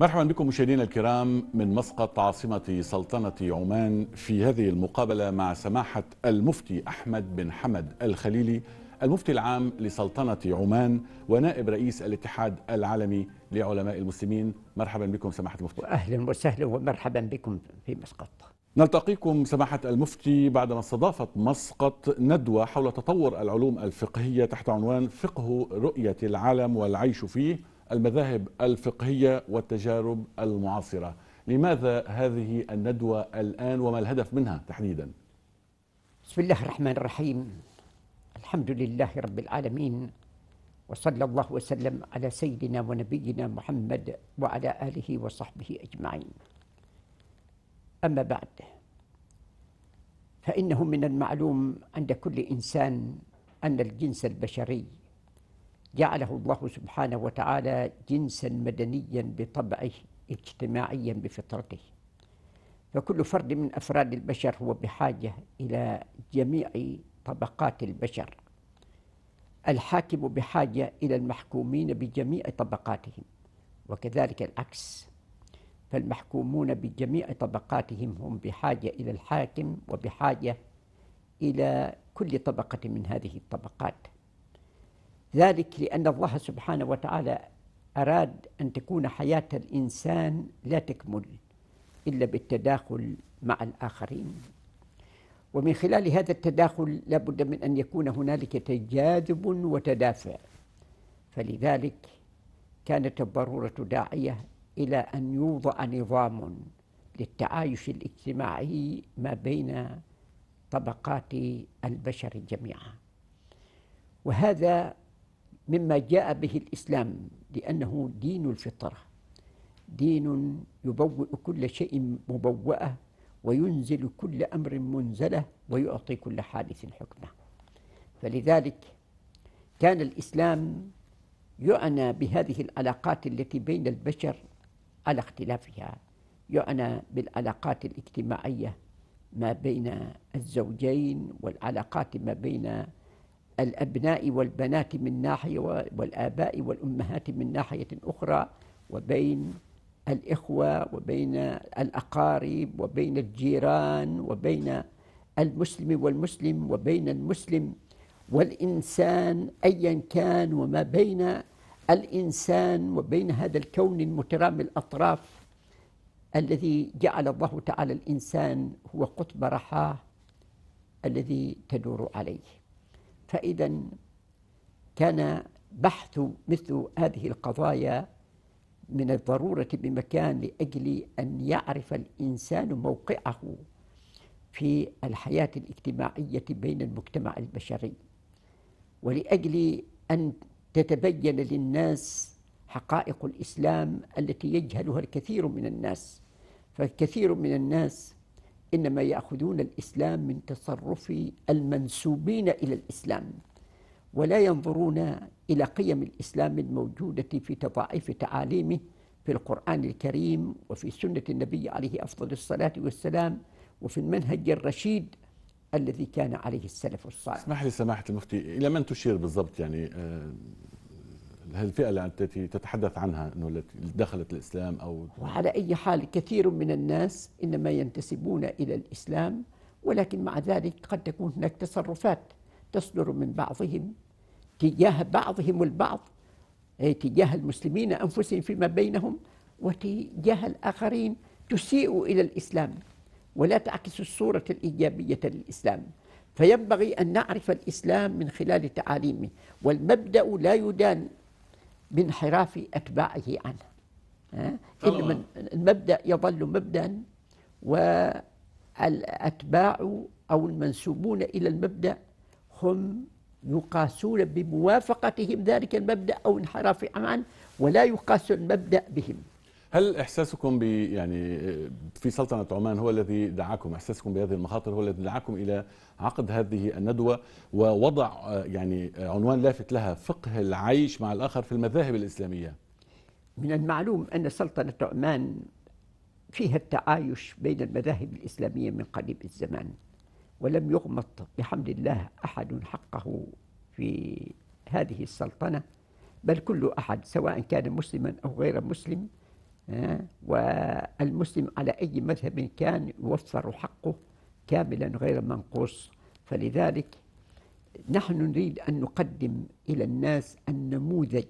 مرحبا بكم مشاهدينا الكرام من مسقط عاصمة سلطنة عمان في هذه المقابلة مع سماحة المفتي أحمد بن حمد الخليلي المفتي العام لسلطنة عمان ونائب رئيس الاتحاد العالمي لعلماء المسلمين. مرحبا بكم سماحة المفتي. أهلا وسهلا ومرحبا بكم في مسقط. نلتقيكم سماحة المفتي بعدما استضافت مسقط ندوة حول تطور العلوم الفقهية تحت عنوان فقه رؤية العالم والعيش فيه، المذاهب الفقهية والتجارب المعاصرة. لماذا هذه الندوة الآن وما الهدف منها تحديدا؟ بسم الله الرحمن الرحيم، الحمد لله رب العالمين، وصلى الله وسلم على سيدنا ونبينا محمد وعلى آله وصحبه أجمعين. أما بعد، فإنه من المعلوم عند كل إنسان أن الجنس البشري جعله الله سبحانه وتعالى جنسا مدنيا بطبعه، اجتماعيا بفطرته، فكل فرد من أفراد البشر هو بحاجة إلى جميع طبقات البشر. الحاكم بحاجة إلى المحكومين بجميع طبقاتهم، وكذلك العكس، فالمحكومون بجميع طبقاتهم هم بحاجة إلى الحاكم وبحاجة إلى كل طبقة من هذه الطبقات. ذلك لأن الله سبحانه وتعالى أراد أن تكون حياة الإنسان لا تكمل إلا بالتداخل مع الآخرين، ومن خلال هذا التداخل لا بد من أن يكون هنالك تجاذب وتدافع، فلذلك كانت الضرورة داعية إلى أن يوضع نظام للتعايش الاجتماعي ما بين طبقات البشر جميعا، وهذا مما جاء به الإسلام لأنه دين الفطرة، دين يبوئ كل شيء مبوأة وينزل كل أمر منزله ويعطي كل حادث حكمة. فلذلك كان الإسلام يعنى بهذه العلاقات التي بين البشر على اختلافها، يعنى بالعلاقات الاجتماعية ما بين الزوجين، والعلاقات ما بين الأبناء والبنات من ناحية، والآباء والأمهات من ناحية أخرى، وبين الإخوة وبين الأقارب وبين الجيران وبين المسلم والمسلم وبين المسلم والإنسان أيا كان، وما بين الإنسان وبين هذا الكون المترامي الأطراف الذي جعل الله تعالى الإنسان هو قطب رحاه الذي تدور عليه. فإذا كان بحث مثل هذه القضايا من الضرورة بمكان لأجل أن يعرف الإنسان موقعه في الحياة الاجتماعية بين المجتمع البشري، ولأجل أن تتبين للناس حقائق الإسلام التي يجهلها الكثير من الناس. فالكثير من الناس إنما يأخذون الإسلام من تصرف المنسوبين إلى الإسلام، ولا ينظرون إلى قيم الإسلام الموجودة في تضاعيف تعاليمه في القرآن الكريم وفي سنة النبي عليه أفضل الصلاة والسلام وفي المنهج الرشيد الذي كان عليه السلف الصالح. اسمح لي سماحة المفتي، إلى من تشير بالضبط؟ يعني الفئة التي تتحدث عنها أنه التي دخلت الإسلام أو وعلى أي حال كثير من الناس إنما ينتسبون إلى الإسلام، ولكن مع ذلك قد تكون هناك تصرفات تصدر من بعضهم تجاه بعضهم البعض، تجاه المسلمين أنفسهم فيما بينهم وتجاه الآخرين تسيء إلى الإسلام ولا تعكس الصورة الإيجابية للإسلام. فينبغي أن نعرف الإسلام من خلال تعاليمه، والمبدأ لا يدان بانحراف أتباعه عنه، إنما المبدأ يظل مبدأ، والأتباع أو المنسوبون إلى المبدأ هم يقاسون بموافقتهم ذلك المبدأ أو انحرافهم عنه، ولا يقاس المبدأ بهم. هل إحساسكم يعني في سلطنة عمان هو الذي دعاكم، إحساسكم بهذه المخاطر هو الذي دعاكم إلى عقد هذه الندوة ووضع يعني عنوان لافت لها، فقه العيش مع الآخر في المذاهب الإسلامية؟ من المعلوم أن سلطنة عمان فيها التعايش بين المذاهب الإسلامية من قديم الزمان، ولم يغمط بحمد الله أحد حقه في هذه السلطنة، بل كل أحد سواء كان مسلما أو غير مسلم والمسلم على أي مذهب كان يوفر حقه كاملا غير منقوص. فلذلك نحن نريد أن نقدم إلى الناس النموذج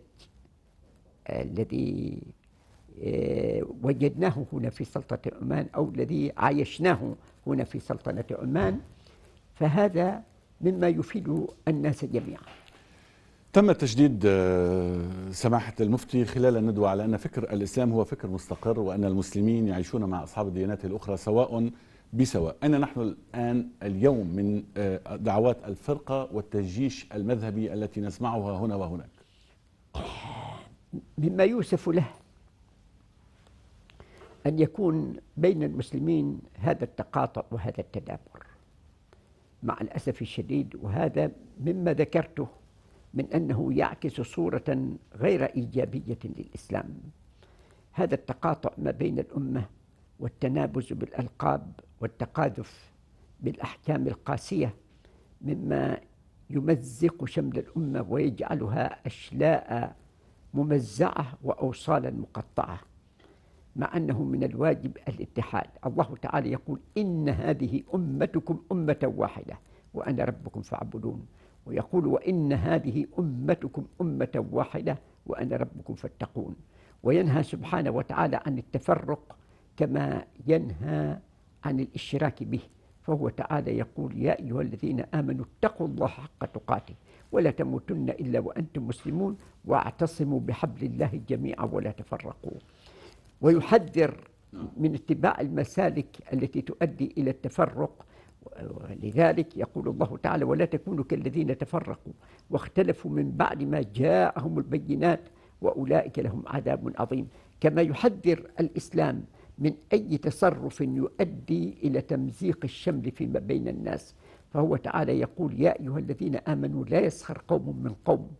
الذي وجدناه هنا في سلطنة عمان أو الذي عايشناه هنا في سلطنة عمان، فهذا مما يفيد الناس جميعا. تم تجديد سماحة المفتي خلال الندوة على أن فكر الإسلام هو فكر مستقر، وأن المسلمين يعيشون مع أصحاب الديانات الأخرى سواء بسواء. أنا نحن الآن اليوم من دعوات الفرقة والتجيش المذهبي التي نسمعها هنا وهناك مما يوسف له أن يكون بين المسلمين هذا التقاطع وهذا التدابر مع الأسف الشديد، وهذا مما ذكرته من أنه يعكس صورة غير إيجابية للإسلام. هذا التقاطع ما بين الأمة والتنابز بالألقاب والتقاذف بالأحكام القاسية مما يمزق شمل الأمة ويجعلها أشلاء ممزعة وأوصالا مقطعة، مع أنه من الواجب الاتحاد. الله تعالى يقول إن هذه أمتكم أمة واحدة وأنا ربكم فاعبدون، ويقول وإن هذه أمتكم أمة واحدة وأنا ربكم فاتقون، وينهى سبحانه وتعالى عن التفرق كما ينهى عن الاشتراك به. فهو تعالى يقول يا أيها الذين آمنوا اتقوا الله حق تقاته ولا تموتن إلا وأنتم مسلمون واعتصموا بحبل الله جميعا ولا تفرقوا، ويحذر من اتباع المسالك التي تؤدي إلى التفرق. لذلك يقول الله تعالى ولا تكونوا كالذين تفرقوا واختلفوا من بعد ما جاءهم البينات وأولئك لهم عذاب عظيم، كما يحذر الإسلام من أي تصرف يؤدي إلى تمزيق الشمل فيما بين الناس. فهو تعالى يقول يا أيها الذين آمنوا لا يسخر قوم من قوم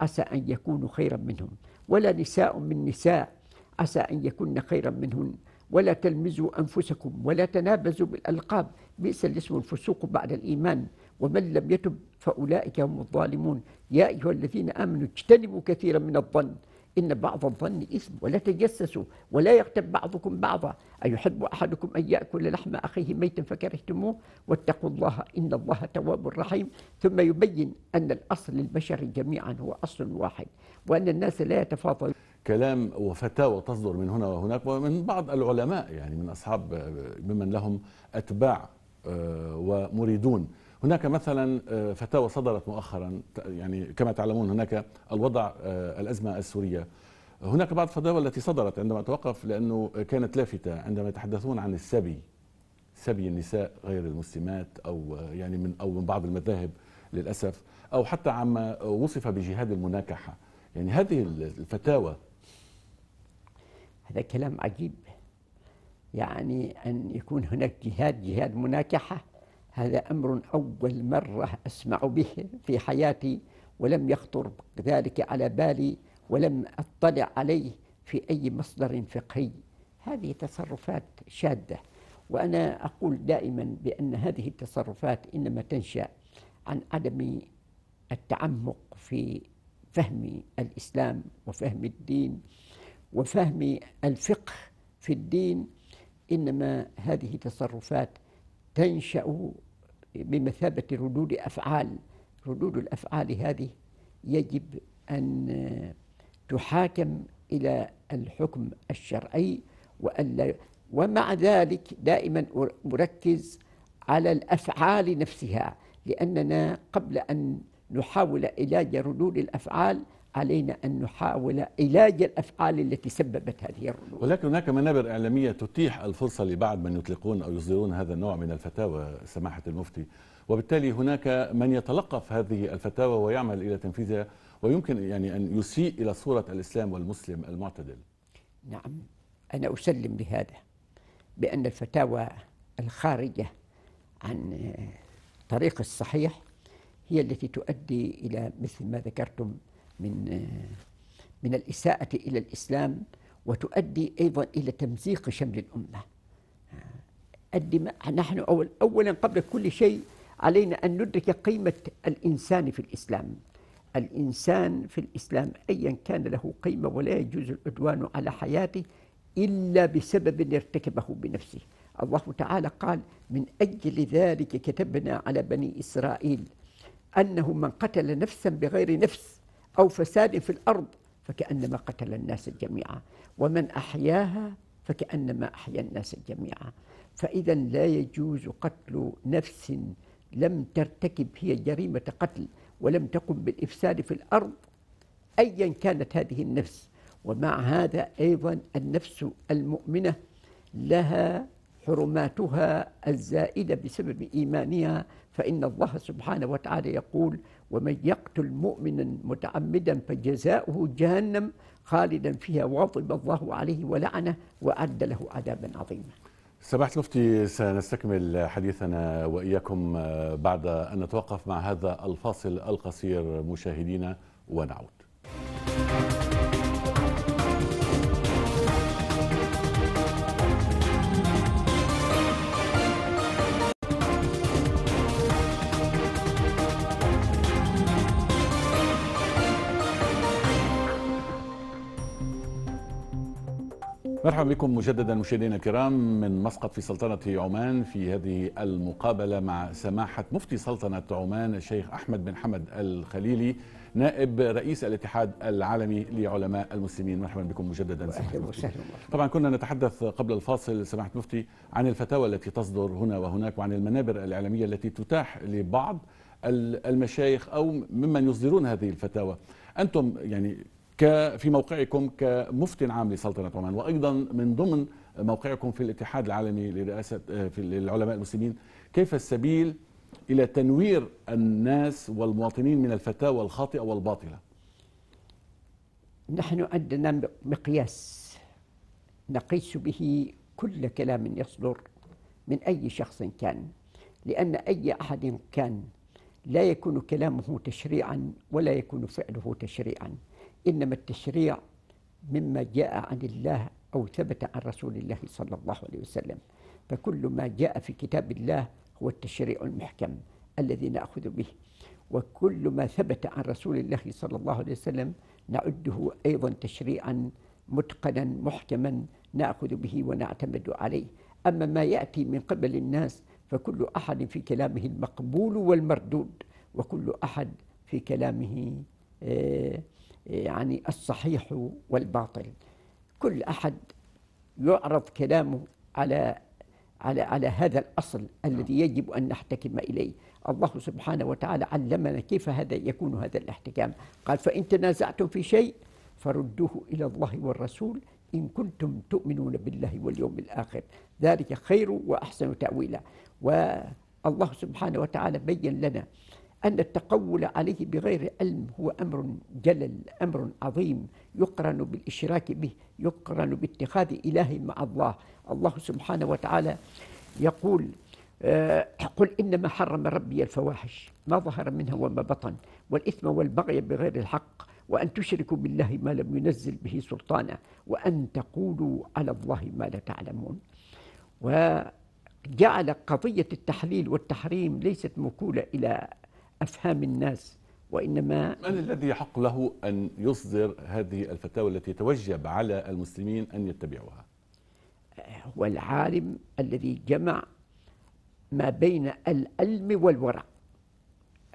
عسى أن يكونوا خيرا منهم، ولا نساء من نساء عسى أن يكون خيرا منهن، ولا تلمزوا أنفسكم ولا تنابزوا بالألقاب بئس الاسم الفسوق بعد الإيمان ومن لم يتب فأولئك هم الظالمون. يا أيها الذين آمنوا اجتنبوا كثيرا من الظن إن بعض الظن إثم ولا تجسسوا ولا يغتب بعضكم بعضا أيحب أحدكم أن يأكل لحم أخيه ميتا فكرهتموه واتقوا الله إن الله تواب رحيم. ثم يبين أن الأصل البشري جميعا هو أصل واحد وأن الناس لا يتفاضلون. كلام وفتاوى تصدر من هنا وهناك ومن بعض العلماء، يعني من أصحاب ممن لهم أتباع ومريدون. هناك مثلا فتاوى صدرت مؤخرا، يعني كما تعلمون هناك الوضع الأزمة السورية، هناك بعض الفتاوى التي صدرت عندما توقف لأنه كانت لافتة عندما يتحدثون عن السبي، سبي النساء غير المسلمات أو يعني من بعض المذاهب للأسف، أو حتى عما وصف بجهاد المناكحة. يعني هذه الفتاوى هذا كلام عجيب، يعني أن يكون هناك جهاد مناكحة، هذا أمر أول مرة أسمع به في حياتي ولم يخطر ذلك على بالي ولم أطلع عليه في أي مصدر فقهي. هذه تصرفات شاذة، وأنا أقول دائما بأن هذه التصرفات إنما تنشأ عن عدم التعمق في فهم الإسلام وفهم الدين وفهم الفقه في الدين. إنما هذه تصرفات تنشأ بمثابة ردود أفعال، ردود الأفعال هذه يجب أن تحاكم إلى الحكم الشرعي وألا. ومع ذلك دائما أركز على الأفعال نفسها، لأننا قبل أن نحاول علاج ردود الأفعال علينا أن نحاول علاج الأفعال التي سببت هذه الردود. ولكن هناك منابر إعلامية تتيح الفرصة لبعض من يطلقون أو يصدرون هذا النوع من الفتاوى سماحة المفتي، وبالتالي هناك من يتلقف هذه الفتاوى ويعمل إلى تنفيذها، ويمكن يعني أن يسيء إلى صورة الإسلام والمسلم المعتدل. نعم، أنا أسلم بهذا بأن الفتاوى الخارجة عن طريق الصحيح هي التي تؤدي إلى مثل ما ذكرتم من الإساءة إلى الإسلام، وتؤدي أيضا إلى تمزيق شمل الأمة. نحن أولا قبل كل شيء علينا أن ندرك قيمة الإنسان في الإسلام. الإنسان في الإسلام أيا كان له قيمة، ولا يجوز العدوان على حياته إلا بسبب ارتكبه بنفسه. الله تعالى قال: من أجل ذلك كتبنا على بني إسرائيل أنه من قتل نفسا بغير نفس أو فساد في الأرض فكأنما قتل الناس جميعا، ومن أحياها فكأنما أحيا الناس جميعا. فإذا لا يجوز قتل نفس لم ترتكب هي جريمة قتل ولم تقم بالإفساد في الأرض أيا كانت هذه النفس. ومع هذا أيضا النفس المؤمنة لها حرماتها الزائدة بسبب إيمانها، فإن الله سبحانه وتعالى يقول: ومن يقتل مؤمنا متعمدا فجزاؤه جهنم خالدا فيها وغضب الله عليه ولعنه وأعد له عذابا عظيما. سماحة المفتي، سنستكمل حديثنا وإياكم بعد أن نتوقف مع هذا الفاصل القصير مشاهدينا ونعود. مرحبا بكم مجددا مشاهدينا الكرام من مسقط في سلطنة عمان في هذه المقابلة مع سماحة مفتي سلطنة عمان الشيخ أحمد بن حمد الخليلي نائب رئيس الاتحاد العالمي لعلماء المسلمين. مرحبا بكم مجددا. طبعا كنا نتحدث قبل الفاصل سماحة مفتي عن الفتاوى التي تصدر هنا وهناك وعن المنابر الإعلامية التي تتاح لبعض المشايخ أو ممن يصدرون هذه الفتاوى. أنتم يعني في موقعكم كمفتي عام لسلطنة عمان وأيضا من ضمن موقعكم في الاتحاد العالمي للعلماء المسلمين، كيف السبيل إلى تنوير الناس والمواطنين من الفتاوى الخاطئة والباطلة؟ نحن عندنا مقياس نقيس به كل كلام يصدر من أي شخص كان، لأن أي أحد كان لا يكون كلامه تشريعا ولا يكون فعله تشريعا، إنما التشريع مما جاء عن الله أو ثبت عن رسول الله صلى الله عليه وسلم. فكل ما جاء في كتاب الله هو التشريع المحكم الذي نأخذ به، وكل ما ثبت عن رسول الله صلى الله عليه وسلم نعده أيضا تشريعا متقنا محكما نأخذ به ونعتمد عليه. أما ما يأتي من قبل الناس فكل أحد في كلامه المقبول والمردود، وكل أحد في كلامه يعني الصحيح والباطل. كل أحد يعرض كلامه على هذا الأصل الذي يجب أن نحتكم إليه. الله سبحانه وتعالى علمنا كيف هذا يكون هذا الاحتكام، قال: فإن تنازعتم في شيء فردوه إلى الله والرسول إن كنتم تؤمنون بالله واليوم الآخر ذلك خير وأحسن تأويلا. والله سبحانه وتعالى بين لنا أن التقول عليه بغير علم هو أمر جلل، أمر عظيم، يقرن بالإشراك به، يقرن باتخاذ إله مع الله. الله سبحانه وتعالى يقول: قل إنما حرم ربي الفواحش ما ظهر منها وما بطن والإثم والبغي بغير الحق وأن تشركوا بالله ما لم ينزل به سلطانا وأن تقولوا على الله ما لا تعلمون. وجعل قضية التحليل والتحريم ليست موكولة إلى أفهام الناس، وإنما من الذي يحق له أن يصدر هذه الفتاوى التي توجب على المسلمين أن يتبعوها؟ هو العالم الذي جمع ما بين العلم والورع،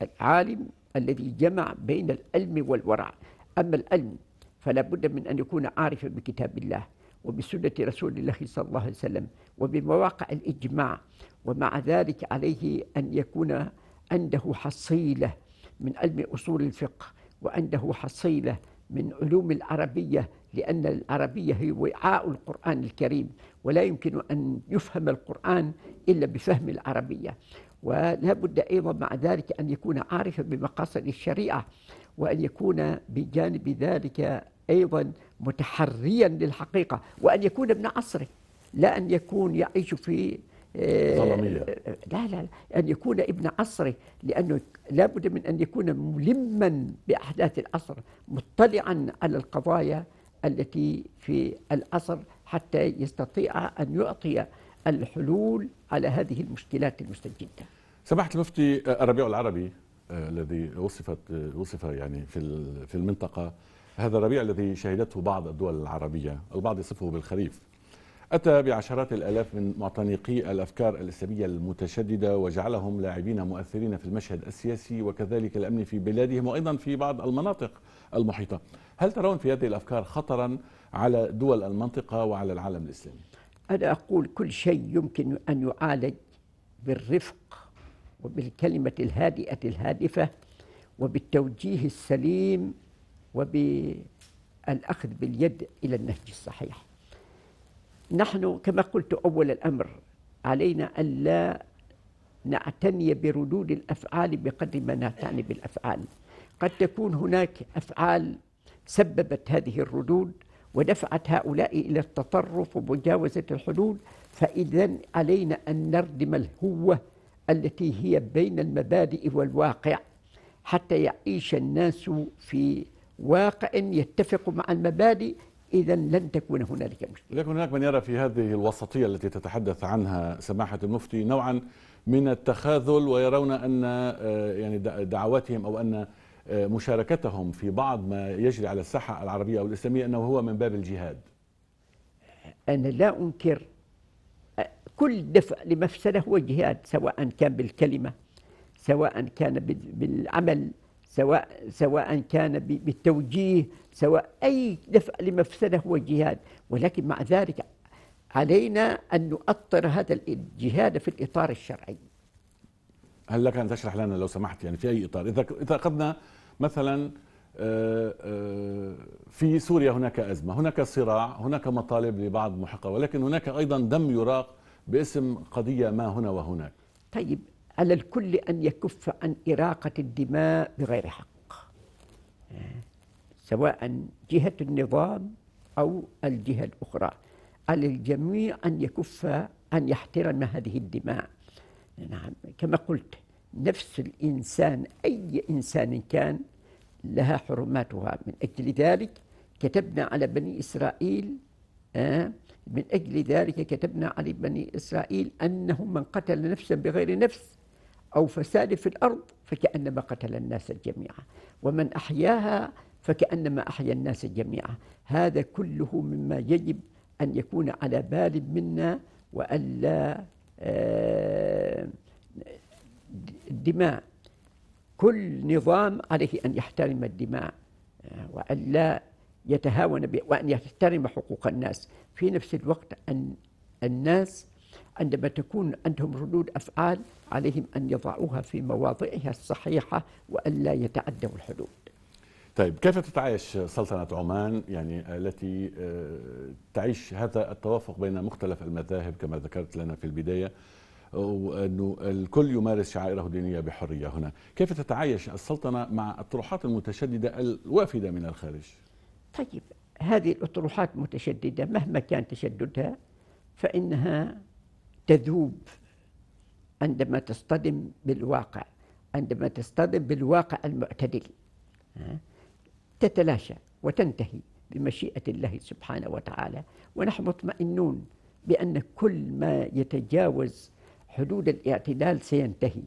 العالم الذي جمع بين العلم والورع. أما العلم فلا بد من أن يكون عارفا بكتاب الله وبسنة رسول الله صلى الله عليه وسلم وبمواقع الإجماع، ومع ذلك عليه أن يكون عنده حصيلة من علم أصول الفقه وعنده حصيلة من علوم العربية، لأن العربية هي وعاء القرآن الكريم، ولا يمكن أن يفهم القرآن إلا بفهم العربية. ولا بد أيضا مع ذلك أن يكون عارفا بمقاصد الشريعة، وأن يكون بجانب ذلك أيضا متحريا للحقيقة، وأن يكون ابن عصره، لا أن يكون يعيش في ظلمية. لا لا لا، أن يكون ابن عصره، لأنه لابد من أن يكون ملما بأحداث العصر، مطلعا على القضايا التي في العصر حتى يستطيع أن يعطي الحلول على هذه المشكلات المستجدة. سماحة المفتي، الربيع العربي الذي وصف يعني في المنطقة، هذا الربيع الذي شهدته بعض الدول العربية، البعض يصفه بالخريف، أتى بعشرات الآلاف من معتنقي الأفكار الإسلامية المتشددة وجعلهم لاعبين مؤثرين في المشهد السياسي وكذلك الأمن في بلادهم وأيضا في بعض المناطق المحيطة. هل ترون في هذه الأفكار خطرا على دول المنطقة وعلى العالم الإسلامي؟ أنا أقول كل شيء يمكن أن يعالج بالرفق وبالكلمة الهادئة الهادفة وبالتوجيه السليم وبالأخذ باليد إلى النهج الصحيح. نحن كما قلت أول الأمر علينا أن لا نعتني بردود الأفعال بقدر ما نعتني بالأفعال. قد تكون هناك أفعال سببت هذه الردود ودفعت هؤلاء إلى التطرف ومجاوزة الحدود، فإذا علينا أن نردم الهوة التي هي بين المبادئ والواقع حتى يعيش الناس في واقع يتفق مع المبادئ، إذا لن تكون هنالك مشكلة. لكن هناك من يرى في هذه الوسطية التي تتحدث عنها سماحة المفتي نوعا من التخاذل، ويرون أن يعني دعواتهم أو أن مشاركتهم في بعض ما يجري على الساحة العربية أو الإسلامية أنه هو من باب الجهاد. أنا لا أنكر كل دفع لمفسدة هو جهاد، سواء كان بالكلمة، سواء كان بالعمل، سواء كان بالتوجيه، سواء أي دفع لمفسدة هو جهاد. ولكن مع ذلك علينا أن نؤطر هذا الجهاد في الإطار الشرعي. هل لك أن تشرح لنا لو سمحت يعني في أي إطار؟ إذا أخذنا مثلا في سوريا هناك أزمة، هناك صراع، هناك مطالب لبعض محققة، ولكن هناك أيضا دم يراق باسم قضية ما هنا وهناك. طيب، على الكل أن يكف عن إراقة الدماء بغير حق، سواء جهة النظام أو الجهة الأخرى. على الجميع أن يكف أن يحترم هذه الدماء. نعم، كما قلت نفس الإنسان أي إنسان كان لها حرماتها. من أجل ذلك كتبنا على بني إسرائيل أنه من قتل نفسا بغير نفس أو فساد في الأرض فكأنما قتل الناس جميعا، ومن أحياها فكأنما أحيا الناس جميعا. هذا كله مما يجب أن يكون على بال منا، وألا الدماء كل نظام عليه أن يحترم الدماء وألا يتهاون، وأن يحترم حقوق الناس. في نفس الوقت أن الناس عندما تكون عندهم ردود أفعال عليهم أن يضعوها في مواضعها الصحيحة وألا يتعدوا الحدود. طيب، كيف تتعايش سلطنة عمان يعني التي تعيش هذا التوافق بين مختلف المذاهب كما ذكرت لنا في البداية، وأنه الكل يمارس شعائره الدينية بحرية هنا؟ كيف تتعايش السلطنة مع الطروحات المتشددة الوافدة من الخارج؟ طيب، هذه الأطروحات متشددة مهما كان تشددها فإنها تذوب عندما تصطدم بالواقع، عندما تصطدم بالواقع المعتدل تتلاشى وتنتهي بمشيئة الله سبحانه وتعالى. ونحن مطمئنون بأن كل ما يتجاوز حدود الاعتدال سينتهي،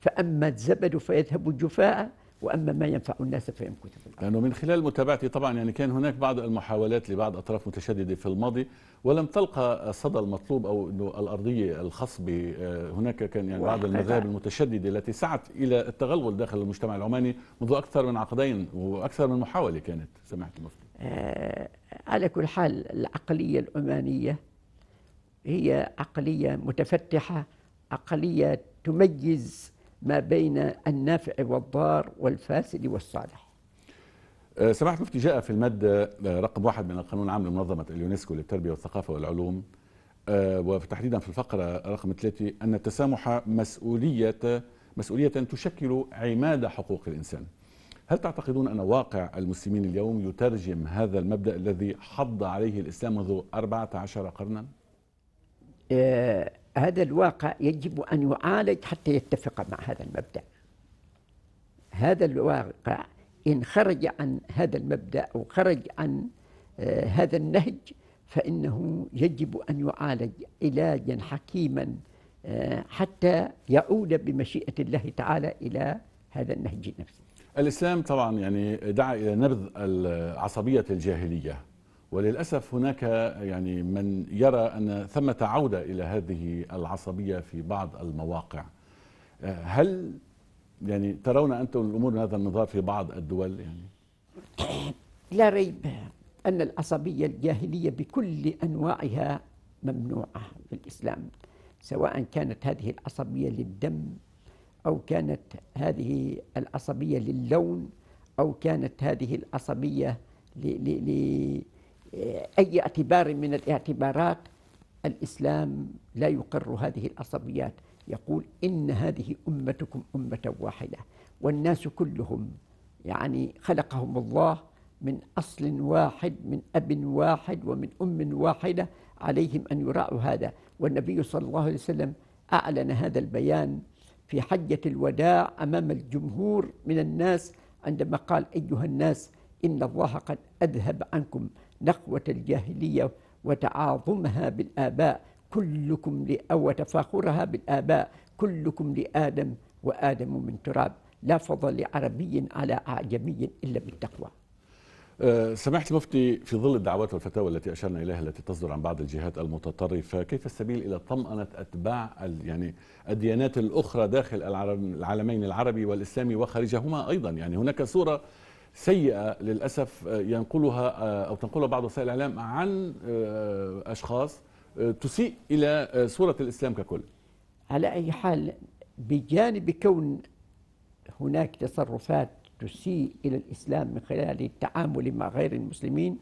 فأما الزبد فيذهب جفاء وأما ما ينفع الناس فيمكث في الأرض. لأنه من خلال متابعتي طبعا يعني كان هناك بعض المحاولات لبعض أطراف متشددة في الماضي ولم تلقى الصدى المطلوب أو أنه الأرضية الخاص به. هناك كان يعني بعض المذاهب المتشددة التي سعت إلى التغلغل داخل المجتمع العماني منذ أكثر من عقدين وأكثر من محاولة كانت. سمعت المفتي. على كل حال العقلية العمانية هي عقلية متفتحة، عقلية تميز ما بين النافع والضار والفاسد والصالح. سماحة المفتي، جاء في المادة رقم 1 من القانون العام لمنظمة اليونسكو للتربية والثقافة والعلوم وتحديدا في الفقرة رقم 3 أن التسامح مسؤولية تشكل عماد حقوق الإنسان. هل تعتقدون أن واقع المسلمين اليوم يترجم هذا المبدأ الذي حض عليه الإسلام منذ 14 قرنا؟ هذا الواقع يجب أن يعالج حتى يتفق مع هذا المبدأ. هذا الواقع إن خرج عن هذا المبدأ أو خرج عن هذا النهج فإنه يجب أن يعالج علاجا حكيما حتى يعود بمشيئة الله تعالى إلى هذا النهج نفسه. الإسلام طبعا يعني دعا إلى نبذ العصبية الجاهلية وللأسف هناك يعني من يرى أن ثمة عودة إلى هذه العصبية في بعض المواقع. هل يعني ترون أنتم الأمور من هذا النظر في بعض الدول؟ يعني لا ريب أن العصبية الجاهلية بكل أنواعها ممنوعة في الإسلام، سواء كانت هذه العصبية للدم أو كانت هذه العصبية للون أو كانت هذه العصبية لأي اعتبار من الاعتبارات. الإسلام لا يقر هذه العصبيات، يقول إن هذه أمتكم أمة واحدة والناس كلهم يعني خلقهم الله من أصل واحد من أب واحد ومن أم واحدة، عليهم أن يراعوا هذا. والنبي صلى الله عليه وسلم أعلن هذا البيان في حجة الوداع أمام الجمهور من الناس عندما قال: أيها الناس إن الله قد أذهب عنكم نقوة الجاهلية وتعاظمها بالآباء، كلكم وتفاخرها بالآباء، كلكم لآدم وآدم من تراب، لا فضل لعربي على أعجمي إلا بالتقوى. سماحة المفتي، في ظل الدعوات والفتاوى التي أشرنا إليها التي تصدر عن بعض الجهات المتطرفة، كيف السبيل إلى طمأنة أتباع يعني الديانات الأخرى داخل العالمين العربي والإسلامي وخارجهما أيضا؟ يعني هناك صورة سيئة للأسف ينقلها أو تنقلها بعض وسائل الإعلام عن أشخاص تسيء إلى صورة الإسلام ككل. على أي حال، بجانب كون هناك تصرفات تسيء إلى الإسلام من خلال التعامل مع غير المسلمين،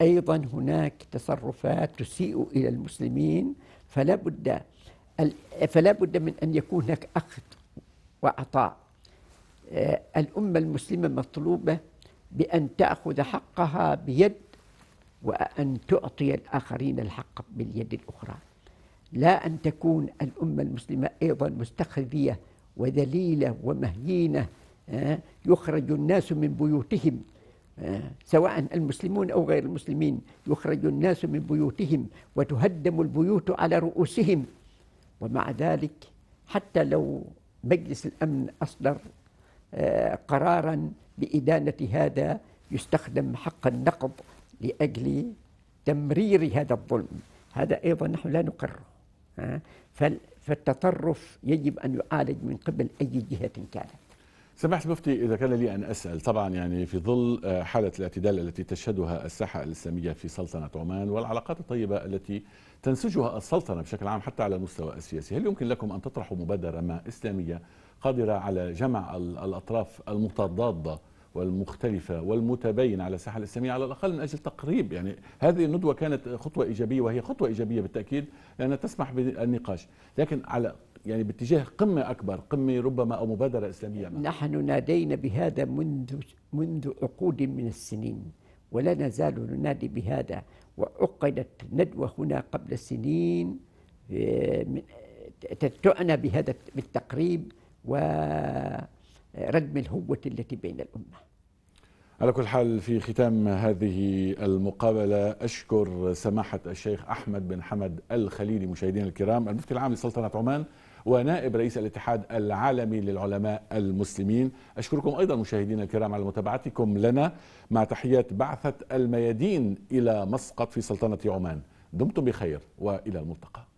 أيضا هناك تصرفات تسيء إلى المسلمين، فلا بد من أن يكون هناك أخذ وعطاء. الأمة المسلمة مطلوبة بأن تأخذ حقها بيد وأن تعطي الآخرين الحق باليد الأخرى، لا أن تكون الأمة المسلمة أيضا مستخذية وذليلة ومهينة، يخرج الناس من بيوتهم، سواء المسلمون أو غير المسلمين، يخرج الناس من بيوتهم وتهدم البيوت على رؤوسهم. ومع ذلك حتى لو مجلس الأمن أصدر قرارا بإدانة هذا، يستخدم حق النقض لأجل تمرير هذا الظلم. هذا أيضا نحن لا نقره. فالتطرف يجب أن يعالج من قبل أي جهة كانت. سماحة المفتي، إذا كان لي أن أسأل، طبعا يعني في ظل حالة الاعتدال التي تشهدها الساحة الإسلامية في سلطنة عمان والعلاقات الطيبة التي تنسجها السلطنة بشكل عام حتى على المستوى السياسي، هل يمكن لكم أن تطرحوا مبادرة ما إسلامية قادرة على جمع الأطراف المتضادة والمختلفة والمتباينة على الساحة الإسلامية على الأقل من أجل تقريب يعني هذه الندوة كانت خطوة إيجابية، وهي خطوة إيجابية بالتأكيد لأنها تسمح بالنقاش، لكن على يعني باتجاه قمة أكبر، قمة ربما أو مبادرة إسلامية ما. نحن نادينا بهذا منذ عقود من السنين ولا نزال ننادي بهذا، وعقدت ندوة هنا قبل سنين تعنى بهذا بالتقريب وردم الهوة التي بين الأمة. على كل حال، في ختام هذه المقابلة أشكر سماحة الشيخ أحمد بن حمد الخليلي مشاهدينا الكرام، المفتي العام لسلطنة عمان ونائب رئيس الاتحاد العالمي للعلماء المسلمين. أشكركم أيضا مشاهدينا الكرام على متابعتكم لنا، مع تحيات بعثة الميادين إلى مسقط في سلطنة عمان. دمتم بخير وإلى الملتقى.